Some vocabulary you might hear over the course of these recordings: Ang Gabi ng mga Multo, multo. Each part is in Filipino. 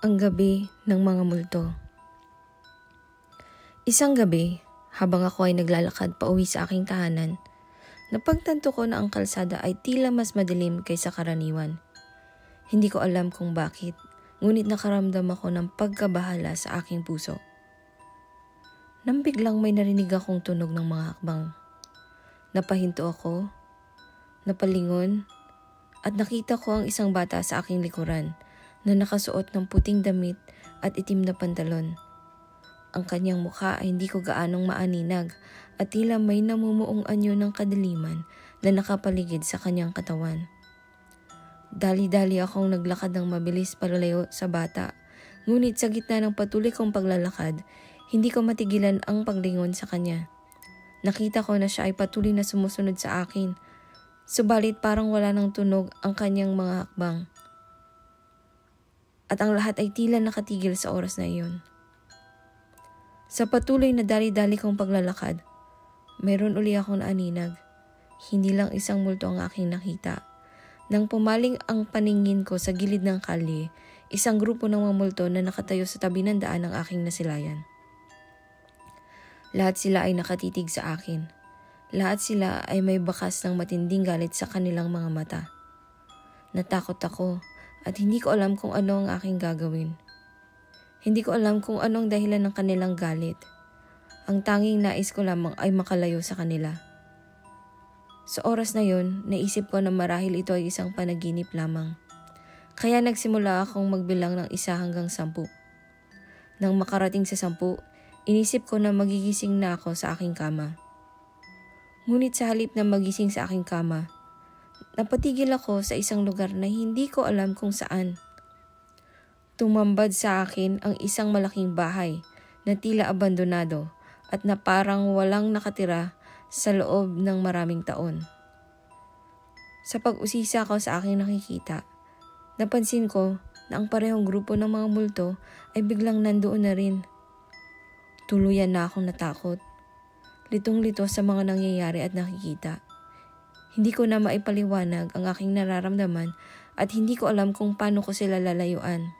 Ang Gabi ng mga Multo. Isang gabi, habang ako ay naglalakad pauwi sa aking tahanan, napagtanto ko na ang kalsada ay tila mas madilim kaysa karaniwan. Hindi ko alam kung bakit, ngunit nakaramdam ako ng pagkabahala sa aking puso. Nang biglang may narinig akong tunog ng mga hakbang. Napahinto ako, napalingon, at nakita ko ang isang bata sa aking likuran, na nakasuot ng puting damit at itim na pantalon. Ang kanyang mukha ay hindi ko gaanong maaninag at tila may namumuong anyo ng kadiliman na nakapaligid sa kanyang katawan. Dali-dali akong naglakad ng mabilis palayo sa bata, ngunit sa gitna ng patuloy kong paglalakad, hindi ko matigilan ang paglingon sa kanya. Nakita ko na siya ay patuloy na sumusunod sa akin, subalit parang wala ng tunog ang kanyang mga hakbang. At ang lahat ay tila nakatigil sa oras na iyon. Sa patuloy na dali-dali kong paglalakad, mayroon uli akong naaninag. Hindi lang isang multo ang aking nakita. Nang pumaling ang paningin ko sa gilid ng kalye, isang grupo ng mga multo na nakatayo sa tabi ng daan ng aking nasilayan. Lahat sila ay nakatitig sa akin. Lahat sila ay may bakas ng matinding galit sa kanilang mga mata. Natakot ako. At hindi ko alam kung ano ang aking gagawin. Hindi ko alam kung ano ang dahilan ng kanilang galit. Ang tanging nais ko lamang ay makalayo sa kanila. Sa oras na yon, naisip ko na marahil ito ay isang panaginip lamang. Kaya nagsimula akong magbilang ng 1 hanggang 10. Nang makarating sa 10, inisip ko na magigising na ako sa aking kama. Ngunit sa halip na magising sa aking kama, napatigil ako sa isang lugar na hindi ko alam kung saan. Tumambad sa akin ang isang malaking bahay na tila abandonado at na parang walang nakatira sa loob ng maraming taon. Sa pag-usisa ko sa aking nakikita, napansin ko na ang parehong grupo ng mga multo ay biglang nandoon na rin. Tuluyan na akong natakot, litong-lito sa mga nangyayari at nakikita. Hindi ko na maipaliwanag ang aking nararamdaman at hindi ko alam kung paano ko sila lalayuan.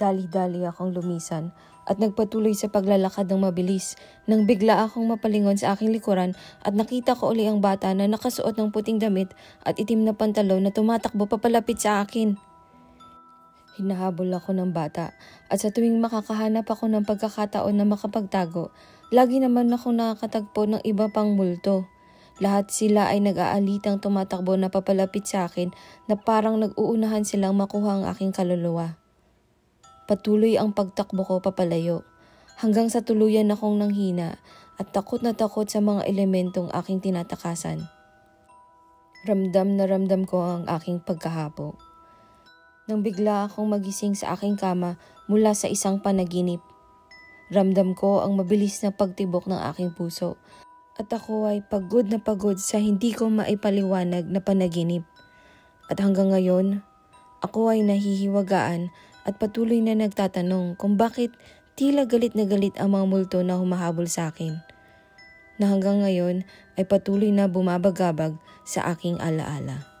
Dali-dali akong lumisan at nagpatuloy sa paglalakad ng mabilis nang bigla akong mapalingon sa aking likuran at nakita ko uli ang bata na nakasuot ng puting damit at itim na pantalon na tumatakbo papalapit sa akin. Hinahabol ako ng bata at sa tuwing makakahanap ako ng pagkakataon na makapagtago, lagi naman akong nakakatagpo ng iba pang multo. Lahat sila ay nag-aalitang tumatakbo na papalapit sa akin na parang nag-uunahan silang makuha ang aking kaluluwa. Patuloy ang pagtakbo ko papalayo, hanggang sa tuluyan akong nanghina at takot na takot sa mga elementong aking tinatakasan. Ramdam na ramdam ko ang aking pagkahapo. Nang bigla akong magising sa aking kama mula sa isang panaginip, ramdam ko ang mabilis na pagtibok ng aking puso. At ako ay pagod na pagod sa hindi ko maipaliwanag na panaginip. At hanggang ngayon, ako ay nahihiwagaan at patuloy na nagtatanong kung bakit tila galit na galit ang mga multo na humahabol sa akin. Na hanggang ngayon ay patuloy na bumabagabag sa aking alaala.